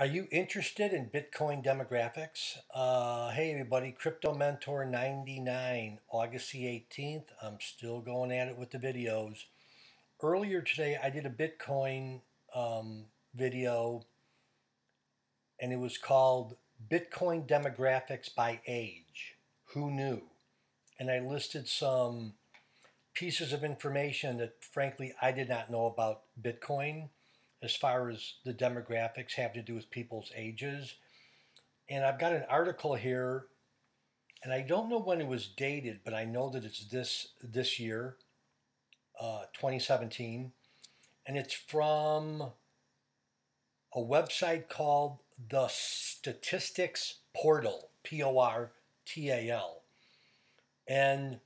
Are you interested in Bitcoin demographics? Hey everybody, Crypto Mentor 99, August the 18th. I'm still going at it with the videos. Earlier today, I did a Bitcoin video, and it was called Bitcoin Demographics by Age. Who knew? And I listed some pieces of information that, frankly, I did not know about Bitcoin, as far as the demographics have to do with people's ages. And I've got an article here, and I don't know when it was dated, but I know that it's this year, 2017. And it's from a website called The Statistics Portal, P-O-R-T-A-L. And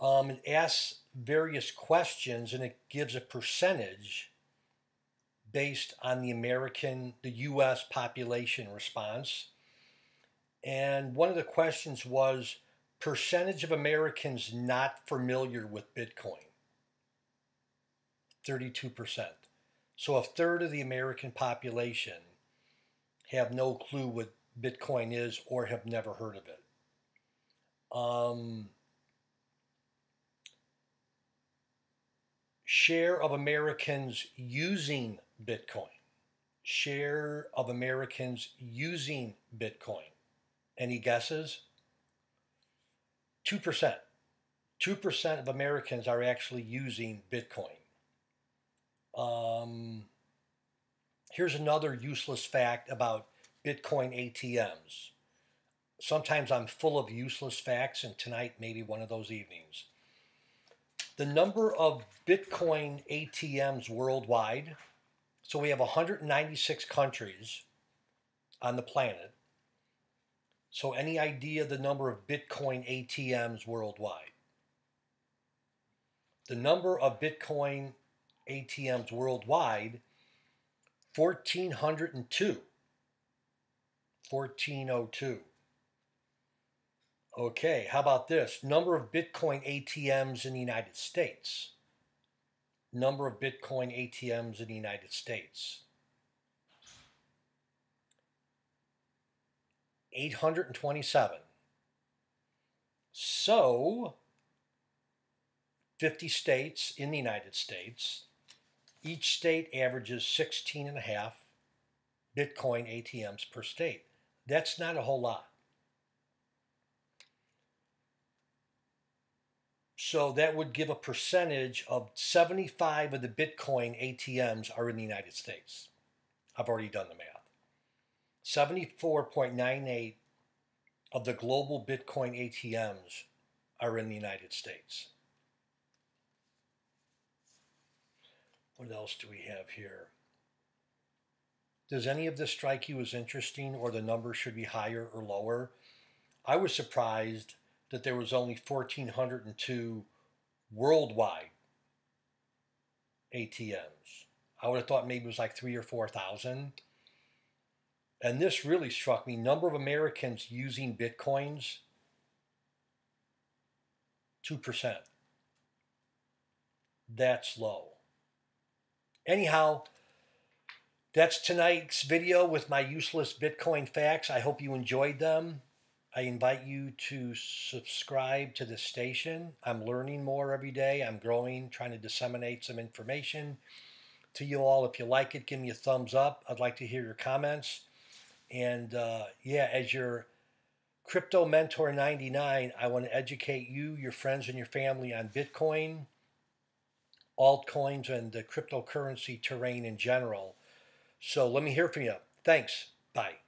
it asks various questions, and it gives a percentage based on the U.S. population response. And one of the questions was percentage of Americans not familiar with Bitcoin, 32%. So a third of the American population have no clue what Bitcoin is or have never heard of it. Share of Americans using Bitcoin. Share of Americans using Bitcoin. Any guesses? 2%. 2% of Americans are actually using Bitcoin. Here's another useless fact about Bitcoin ATMs. Sometimes I'm full of useless facts, and tonight maybe one of those evenings. The number of Bitcoin ATMs worldwide, so we have 196 countries on the planet. So any idea the number of Bitcoin ATMs worldwide? The number of Bitcoin ATMs worldwide, 1,402. 1,402. Okay, how about this? Number of Bitcoin ATMs in the United States. Number of Bitcoin ATMs in the United States. 827. So, 50 states in the United States. Each state averages 16.5 Bitcoin ATMs per state. That's not a whole lot. So that would give a percentage of 75 of the Bitcoin ATMs are in the United States. I've already done the math. 74.98 of the global Bitcoin ATMs are in the United States. What else do we have here? Does any of this strike you as interesting, or the number should be higher or lower? I was surprised that there was only 1,402 worldwide ATMs. I would have thought maybe it was like 3,000 or 4,000. And this really struck me. Number of Americans using Bitcoins, 2%. That's low. Anyhow, that's tonight's video with my useless Bitcoin facts. I hope you enjoyed them. I invite you to subscribe to this station. I'm learning more every day. I'm growing, trying to disseminate some information to you all. If you like it, give me a thumbs up. I'd like to hear your comments. And yeah, as your Crypto Mentor 99, I want to educate you, your friends, and your family on Bitcoin, altcoins, and the cryptocurrency terrain in general. So let me hear from you. Thanks. Bye.